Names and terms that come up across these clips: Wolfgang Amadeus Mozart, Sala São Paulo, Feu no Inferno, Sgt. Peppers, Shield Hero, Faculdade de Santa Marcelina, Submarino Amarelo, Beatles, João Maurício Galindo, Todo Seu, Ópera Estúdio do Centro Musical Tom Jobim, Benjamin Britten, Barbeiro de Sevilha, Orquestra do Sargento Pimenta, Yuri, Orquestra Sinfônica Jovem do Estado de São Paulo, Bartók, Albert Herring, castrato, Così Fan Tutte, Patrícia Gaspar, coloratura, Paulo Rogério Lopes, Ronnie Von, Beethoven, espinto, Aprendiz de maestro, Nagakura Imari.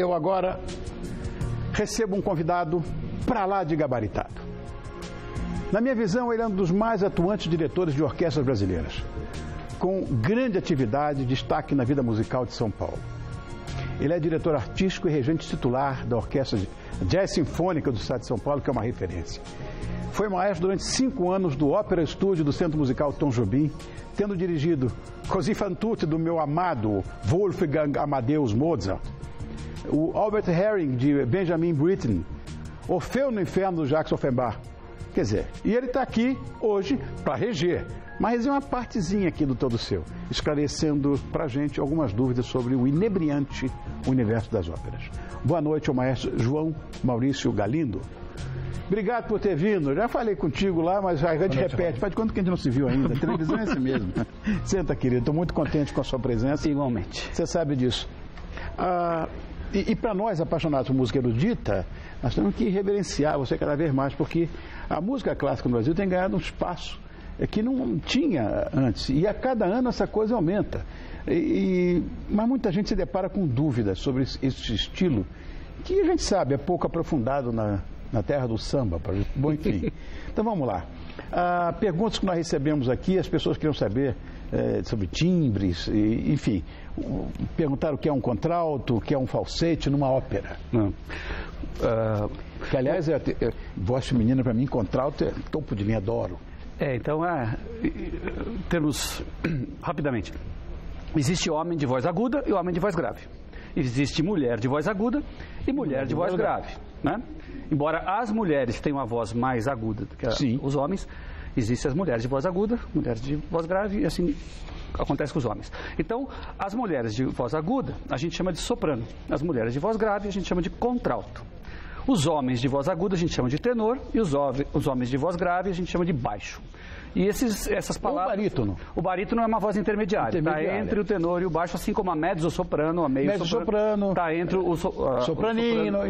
eu agora recebo um convidado para lá de gabaritado. Na minha visão, ele é um dos mais atuantes diretores de orquestras brasileiras, com grande atividade e destaque na vida musical de São Paulo. Ele é diretor artístico e regente titular da Orquestra Jazz Sinfônica do Estado de São Paulo, que é uma referência. Foi maestro durante 5 anos do Ópera Estúdio do Centro Musical Tom Jobim, tendo dirigido Così Fan Tutte do meu amado Wolfgang Amadeus Mozart, o Albert Herring de Benjamin Britten, o Feu no Inferno do Jacques Offenbach. Quer dizer, e ele está aqui hoje para reger, mas é uma partezinha aqui do todo seu, esclarecendo para a gente algumas dúvidas sobre o inebriante universo das óperas. Boa noite ao maestro João Maurício Galindo. Obrigado por ter vindo. Já falei contigo lá, mas a gente repete. Faz de quanto que a gente não se viu ainda? A televisão é assim mesmo. Senta, querido. Estou muito contente com a sua presença. Igualmente. Você sabe disso. E para nós, apaixonados por música erudita, nós temos que reverenciar você cada vez mais, porque a música clássica no Brasil tem ganhado um espaço que não tinha antes. E a cada ano essa coisa aumenta. Mas muita gente se depara com dúvidas sobre esse estilo, que a gente sabe é pouco aprofundado na terra do samba, bom, enfim. Então vamos lá. Perguntas que nós recebemos aqui, as pessoas queriam saber sobre timbres, enfim. Perguntaram o que é um contralto, o que é um falsete numa ópera. Que, aliás, voz feminina, para mim, contralto é topo de linha, adoro. Então, temos, rapidamente, existe homem de voz aguda e homem de voz grave. Existe mulher de voz aguda e mulher de voz grave, né? Embora as mulheres tenham uma voz mais aguda do que os homens, existem as mulheres de voz aguda, mulheres de voz grave, e assim acontece com os homens. Então, as mulheres de voz aguda a gente chama de soprano, as mulheres de voz grave a gente chama de contralto. Os homens de voz aguda a gente chama de tenor e os homens de voz grave a gente chama de baixo. E essas palavras... O barítono. O barítono é uma voz intermediária. Está entre o tenor e o baixo, assim como a mezzo-soprano, a meio-soprano. Está entre o... Sopranino.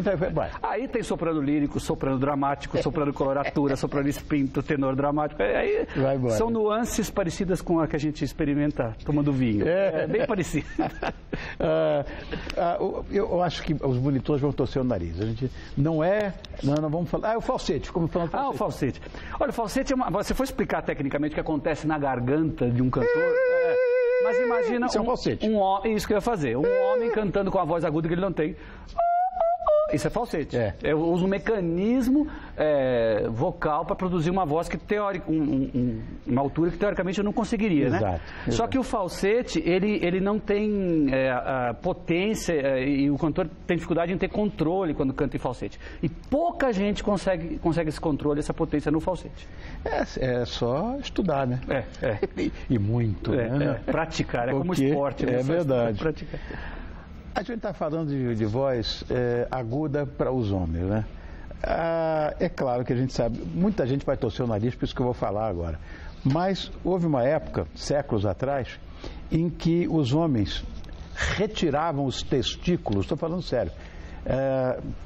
Aí tem soprano lírico, soprano dramático, soprano coloratura, soprano espinto, tenor dramático. Aí são nuances parecidas com a que a gente experimenta tomando vinho. É bem parecido. Eu acho que os monitores vão torcer o nariz. A gente... Não vamos falar. O falsete. Ficamos falando falsete. O falsete. Olha, o falsete é uma... Você foi explicar tecnicamente o que acontece na garganta de um cantor. Mas imagina isso, isso que eu ia fazer. Um homem cantando com a voz aguda que ele não tem. Isso é falsete. Eu uso um mecanismo vocal para produzir uma voz que uma altura que teoricamente eu não conseguiria, né? Exato. Só que o falsete, ele não tem potência, e o cantor tem dificuldade em ter controle quando canta em falsete. E pouca gente consegue esse controle, essa potência no falsete. É só estudar, né? E muito, né? Praticar, como esporte. É verdade. Praticar. A gente está falando de voz aguda para os homens, né? É claro que a gente sabe, muita gente vai torcer o nariz, por isso que eu vou falar agora. Mas houve uma época, séculos atrás, em que os homens retiravam os testículos, estou falando sério,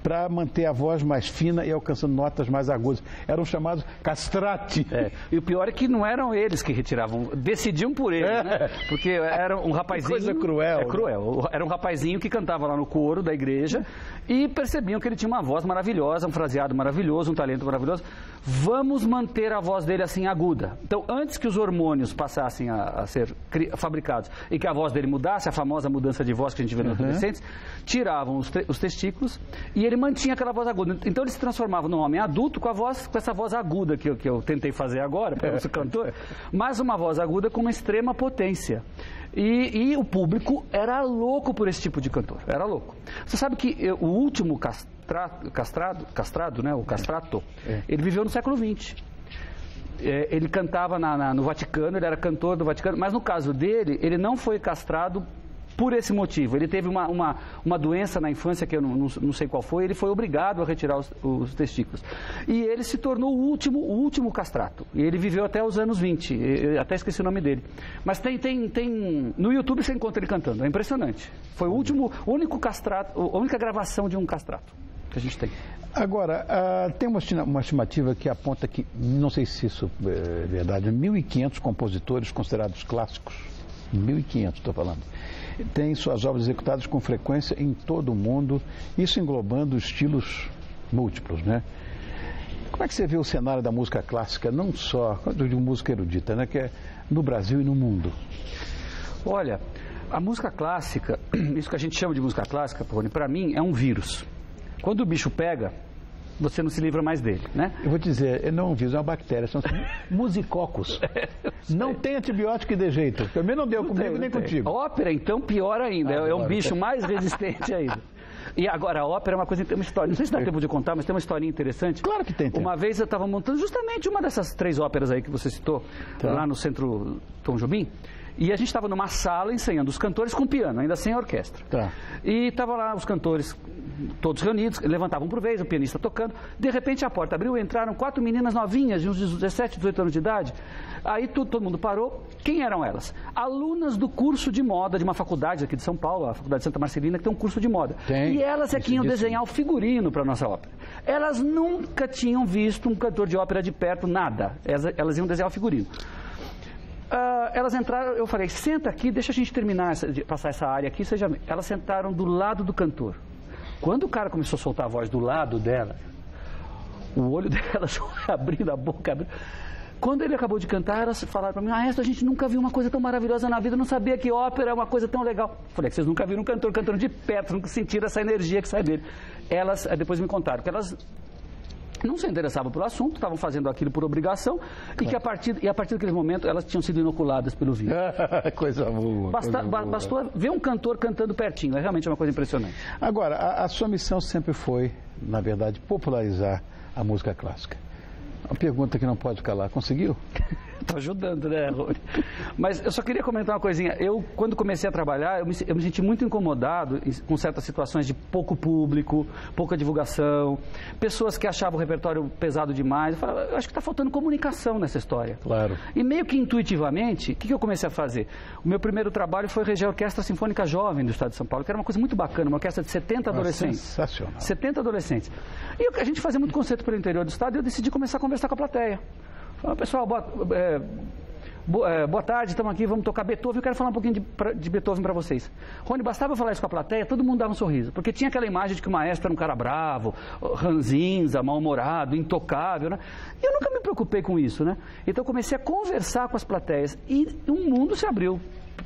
para manter a voz mais fina e alcançando notas mais agudas. Eram chamados castrati. E o pior é que não eram eles que retiravam, decidiam por eles, né? Porque era um rapazinho... Coisa cruel. Cruel. Era um rapazinho que cantava lá no coro da igreja e percebiam que ele tinha uma voz maravilhosa, um fraseado maravilhoso, um talento maravilhoso. Vamos manter a voz dele assim aguda. Então, antes que os hormônios passassem a ser fabricados e que a voz dele mudasse, a famosa mudança de voz que a gente vê nos adolescentes, tiravam os testículos e ele mantinha aquela voz aguda. Então ele se transformava num homem adulto com essa voz aguda que eu tentei fazer agora para o cantor, mas uma voz aguda com uma extrema potência. E o público era louco por esse tipo de cantor, era louco. Você sabe que o último castrado, né, o castrato, ele viveu no século XX. Ele cantava no Vaticano, ele era cantor do Vaticano, mas no caso dele, ele não foi castrado por esse motivo. Ele teve uma doença na infância que eu não sei qual foi, ele foi obrigado a retirar os testículos. E ele se tornou o último castrato. E ele viveu até os anos 20, eu até esqueci o nome dele. Mas tem no YouTube você encontra ele cantando, é impressionante. Foi o único castrato, a única gravação de um castrato que a gente tem. Agora, tem uma estimativa que aponta que, não sei se isso é verdade, 1.500 compositores considerados clássicos 1.500, estou falando. Tem suas obras executadas com frequência em todo o mundo, isso englobando estilos múltiplos, né? Como é que você vê o cenário da música clássica, não só de música erudita, né, que é no Brasil e no mundo? Olha, a música clássica, isso que a gente chama de música clássica, para mim, é um vírus. Quando o bicho pega, você não se livra mais dele, né? Eu vou te dizer, não é um vírus, é uma bactéria, são musicocos. Não tem antibiótico que dê jeito. Também não deu comigo nem contigo. A ópera, então, pior ainda, é um bicho mais resistente ainda. E agora, a ópera é uma coisa, tem uma história, não sei se dá tempo de contar, mas tem uma historinha interessante. Claro que tem tempo. Uma vez eu estava montando justamente uma dessas 3 óperas aí que você citou, tá, lá no Centro Tom Jobim, e a gente estava numa sala ensaiando os cantores com piano, ainda sem a orquestra. Tá. E estavam lá os cantores todos reunidos, levantavam por vez, o pianista tocando. De repente a porta abriu e entraram 4 meninas novinhas, de uns 17, 18 anos de idade. Aí todo mundo parou. Quem eram elas? Alunas do curso de moda de uma faculdade aqui de São Paulo, a Faculdade de Santa Marcelina, que tem um curso de moda. Tem. E elas é que iam desenhar o figurino para a nossa ópera. Elas nunca tinham visto um cantor de ópera de perto, nada. Elas iam desenhar o figurino. Elas entraram, eu falei, senta aqui, deixa a gente terminar, passar essa área aqui. Elas sentaram do lado do cantor. Quando o cara começou a soltar a voz do lado dela, o olho delas abrindo, a boca abrindo. Quando ele acabou de cantar, elas falaram para mim, ah, essa a gente nunca viu uma coisa tão maravilhosa na vida, eu não sabia que ópera é uma coisa tão legal. Eu falei, vocês nunca viram um cantor cantando de perto, nunca sentiram essa energia que sai dele. Elas, depois me contaram que elas não se interessavam pelo assunto, estavam fazendo aquilo por obrigação, e que a partir daquele momento elas tinham sido inoculadas pelo vírus. Coisa boa. Bastou ver um cantor cantando pertinho, é realmente uma coisa impressionante. Agora, a sua missão sempre foi, na verdade, popularizar a música clássica. Uma pergunta que não pode calar, conseguiu? Estou ajudando, né, Rony? Mas eu só queria comentar uma coisinha. Eu, quando comecei a trabalhar, eu me senti muito incomodado com certas situações de pouco público, pouca divulgação, pessoas que achavam o repertório pesado demais. Eu falava, eu acho que está faltando comunicação nessa história. Claro. E meio que intuitivamente, o que eu comecei a fazer? O meu primeiro trabalho foi reger a Orquestra Sinfônica Jovem do Estado de São Paulo, que era uma coisa muito bacana, uma orquestra de 70 adolescentes. Sensacional. 70 adolescentes. E a gente fazia muito concerto pelo interior do estado e eu decidi começar a conversar com a plateia. Falei, pessoal, boa tarde, estamos aqui, vamos tocar Beethoven. Eu quero falar um pouquinho de Beethoven para vocês. Rony, bastava falar isso com a plateia, todo mundo dava um sorriso, porque tinha aquela imagem de que o maestro era um cara bravo, ranzinza, mal-humorado, intocável, né? E eu nunca me preocupei com isso, né? Então eu comecei a conversar com as plateias e um mundo se abriu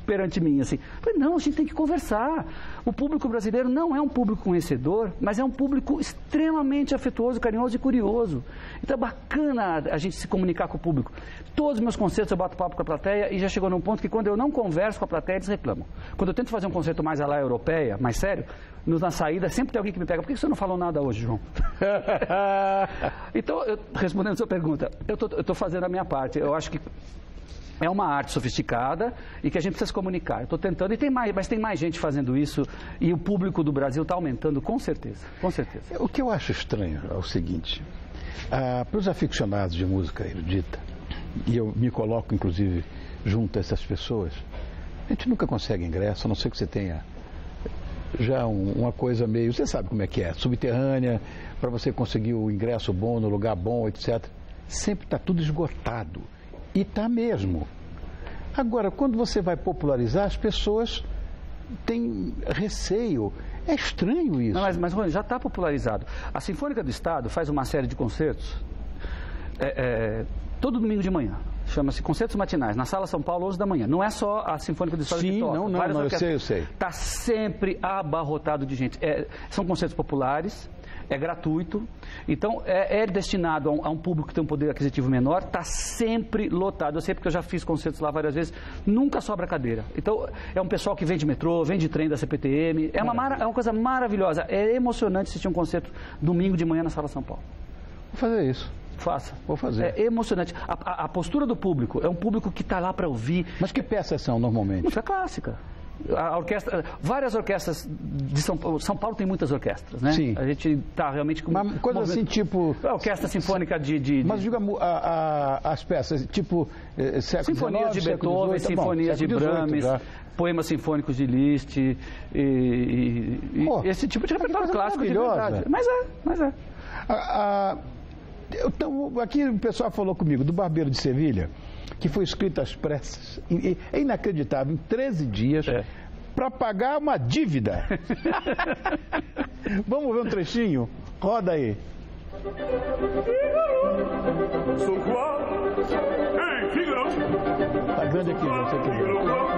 perante mim, assim. Falei, não, a gente tem que conversar. O público brasileiro não é um público conhecedor, mas é um público extremamente afetuoso, carinhoso e curioso. Então é bacana a gente se comunicar com o público. Todos os meus concertos eu bato papo com a plateia e já chegou num ponto que quando eu não converso com a plateia, eles reclamam. Quando eu tento fazer um concerto mais à la europeia, mais sério, na saída sempre tem alguém que me pega. Por que você não falou nada hoje, João? Então, respondendo a sua pergunta, eu tô fazendo a minha parte. Eu acho que é uma arte sofisticada e que a gente precisa se comunicar. Eu estou tentando, mas tem mais gente fazendo isso e o público do Brasil está aumentando, com certeza, com certeza. O que eu acho estranho é o seguinte, para os aficionados de música erudita, e eu me coloco, inclusive, junto a essas pessoas, a gente nunca consegue ingresso, a não ser que você tenha já uma coisa meio, você sabe como é que é, subterrânea, para você conseguir o ingresso bom, no lugar bom, etc. Sempre está tudo esgotado. E está mesmo. Agora, quando você vai popularizar, as pessoas têm receio. É estranho isso. Não, mas Rony, já está popularizado. A Sinfônica do Estado faz uma série de concertos todo domingo de manhã. Chama-se Concertos Matinais, na Sala São Paulo, 11 da manhã. Não é só a Sinfônica do Estado que toca. Sim, não, eu sei. Está sempre abarrotado de gente. São concertos populares, é gratuito, então é destinado a um público que tem um poder aquisitivo menor, está sempre lotado. Eu sei porque eu já fiz concertos lá várias vezes, nunca sobra cadeira. Então é um pessoal que vem de metrô, vem de trem da CPTM, é uma coisa maravilhosa, é emocionante assistir um concerto domingo de manhã na Sala São Paulo. Vou fazer isso. Faça. Vou fazer. É emocionante. A postura do público, é um público que está lá para ouvir. Mas que peças são normalmente? Música clássica. A orquestra, várias orquestras de São Paulo tem muitas orquestras, né? Sim. A gente está realmente com uma coisa assim, tipo a orquestra sinfônica mas diga as peças, tipo sinfonias de Beethoven, sinfonias de Brahms, poemas sinfônicos de Liszt e esse tipo de repertório clássico de verdade. Mas é. Então, aqui o pessoal falou comigo do Barbeiro de Sevilha, que foi escrito às pressas, é inacreditável, em 13 dias, para pagar uma dívida. Vamos ver um trechinho? Roda aí. Tá grande aqui, não sei o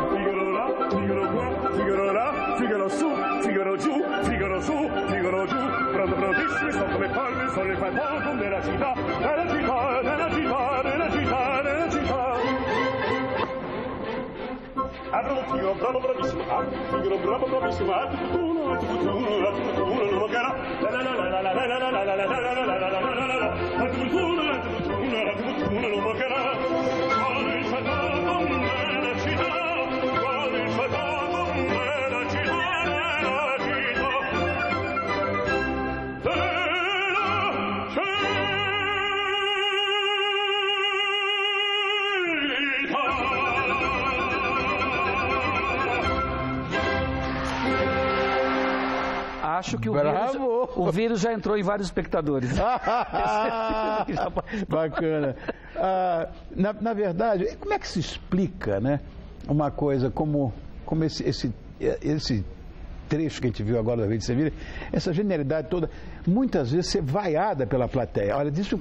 Acho que o vírus já entrou em vários espectadores. Bacana. Na verdade, como é que se explica, né, uma coisa como esse trecho que a gente viu agora da Vila de Sevilha, essa genialidade toda, muitas vezes ser vaiada pela plateia. Olha, disso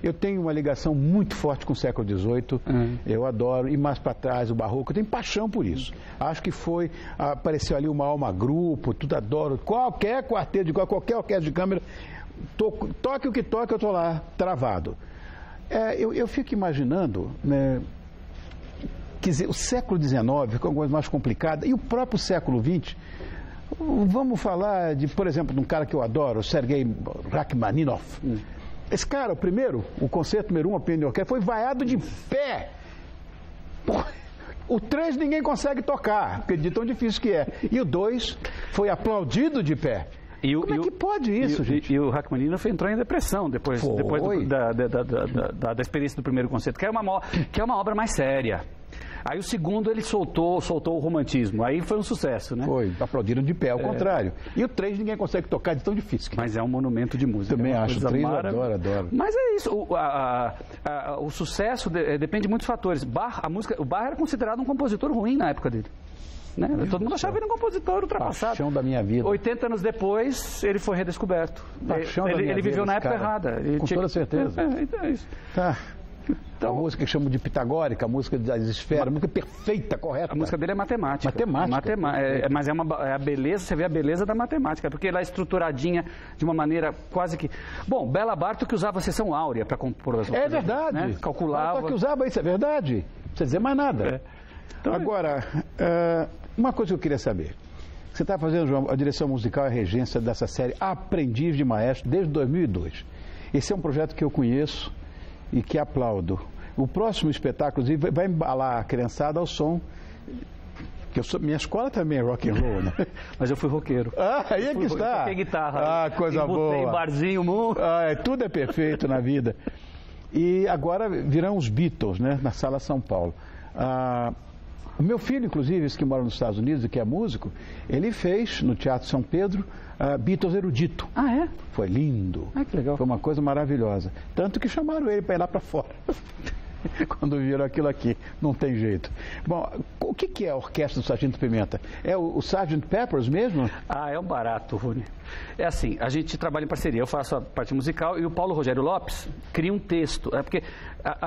eu tenho uma ligação muito forte com o século XVIII, eu adoro, e mais para trás o barroco, eu tenho paixão por isso. Acho que foi, apareceu ali uma alma grupo, tudo adoro, qualquer quarteto de qualquer orquestra de câmara, toque o que toque, eu estou lá, travado. Eu fico imaginando, né, quer dizer, o século XIX ficou uma coisa mais complicada, e o próprio século XX, vamos falar de, por exemplo, de um cara que eu adoro, o Sergei Rachmaninov. Esse cara, o concerto número 1, a piano de orquestra, foi vaiado de pé. O 3 ninguém consegue tocar, porque de tão difícil que é. E o 2 foi aplaudido de pé. Como é que pode isso, gente? E o Rachmaninoff entrou em depressão depois da experiência do primeiro concerto, que é uma obra mais séria. Aí o segundo ele soltou o romantismo, aí foi um sucesso, né? Foi, aplaudiram de pé, ao contrário. E o 3 ninguém consegue tocar de tão difícil. Mas é um monumento de música. Também acho, o 3 eu adoro. Mas é isso, o sucesso depende de muitos fatores. O Bach era considerado um compositor ruim na época dele. Né? Todo mundo achava ele um compositor ultrapassado. Paixão da minha vida. 80 anos depois, ele foi redescoberto. Ele viveu na época errada. Com toda certeza. Então é isso. Tá. Então, a música que chamam de pitagórica, a música das esferas, a música perfeita, correta. A música dele é matemática. Mas é a beleza, você vê a beleza da matemática, porque ela é estruturadinha de uma maneira quase que... Bom, Bela Bartók que usava a seção áurea para compor as coisas. É verdade. Né? Calculava. Bartók que usava isso, é verdade. Não precisa dizer mais nada. Então, agora, uma coisa que eu queria saber. Você está fazendo, João, a direção musical e a regência dessa série Aprendiz de Maestro desde 2002. Esse é um projeto que eu conheço e que aplaudo. O próximo espetáculo vai embalar a criançada ao som. Que eu sou, minha escola também é rock and roll, né? Mas eu fui roqueiro. Ah, aí é que está. Eu toquei guitarra. Ah, coisa boa. Botei barzinho, mundo. Tudo é perfeito na vida. E agora virão os Beatles, né? Na Sala São Paulo. O meu filho, inclusive, esse que mora nos Estados Unidos e que é músico, ele fez, no Teatro São Pedro, Beatles erudito. Ah, é? Foi lindo. Ah, que legal. Foi uma coisa maravilhosa. Tanto que chamaram ele para ir lá para fora. Quando viram aquilo aqui, não tem jeito. Bom, o que é a Orquestra do Sargento Pimenta? É o Sgt. Peppers mesmo? Ah, é um barato, Rune. É assim, a gente trabalha em parceria, eu faço a parte musical e o Paulo Rogério Lopes cria um texto. É porque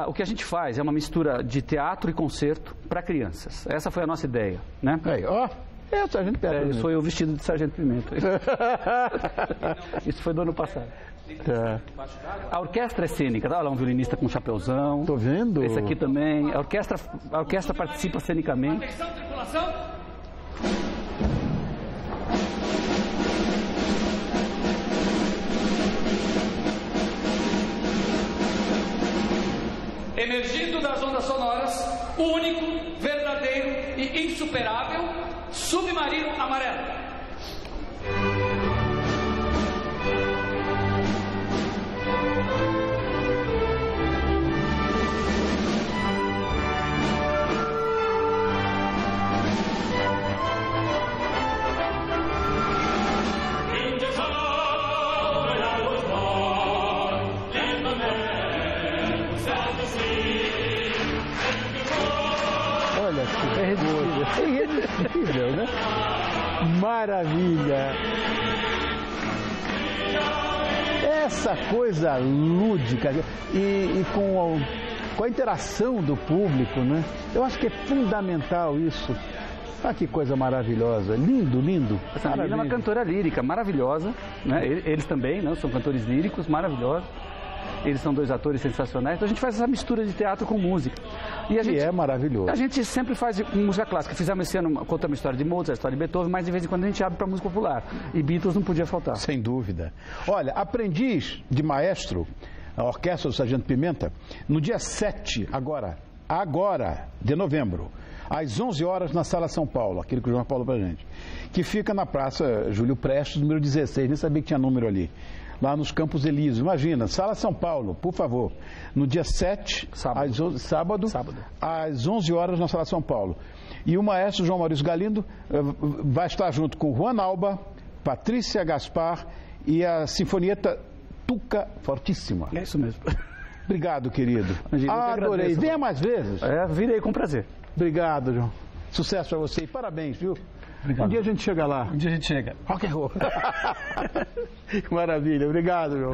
o que a gente faz é uma mistura de teatro e concerto para crianças. Essa foi a nossa ideia, né? Aí, ó. É o Sargento Peppers. Sou eu vestido de Sargento Pimenta. Isso foi do ano passado. Tá. A orquestra é cênica, olha lá um violinista com um chapeuzão. Tô vendo. Esse aqui também. A orquestra participa cenicamente. Atenção, tripulação. Emergindo das ondas sonoras, único, verdadeiro e insuperável, Submarino Amarelo. assim é discutível, né? Maravilha! Essa coisa lúdica e com a interação do público, né? Eu acho que é fundamental isso. Ah, que coisa maravilhosa, lindo, lindo. Essa menina é uma cantora lírica, maravilhosa, né? Eles também, né? São cantores líricos, maravilhosos. Eles são dois atores sensacionais. Então a gente faz essa mistura de teatro com música. E a gente, é maravilhoso. A gente sempre faz música clássica. Fizemos esse ano, contamos a história de Mozart, a história de Beethoven, mas de vez em quando a gente abre para música popular. E Beatles não podia faltar. Sem dúvida. Olha, Aprendiz de Maestro, a Orquestra do Sargento Pimenta, no dia 7, agora, de novembro, às 11 horas na Sala São Paulo, aquilo que o João falou pra gente, que fica na Praça Júlio Prestes, número 16, nem sabia que tinha número ali, lá nos Campos Elíseos. Imagina, Sala São Paulo, por favor, no dia 7, sábado, às 11, sábado, às 11 horas na Sala São Paulo. E o maestro João Maurício Galindo vai estar junto com Juan Alba, Patrícia Gaspar e a Sinfonieta Tuca Fortíssima. É isso mesmo. Obrigado, querido. Imagina, adorei. Venha mais vezes. É, virei com prazer. Obrigado, João. Sucesso pra você e parabéns, viu? Obrigado. Um dia a gente chega lá. Um dia a gente chega. Rock and roll. Maravilha. Obrigado, João.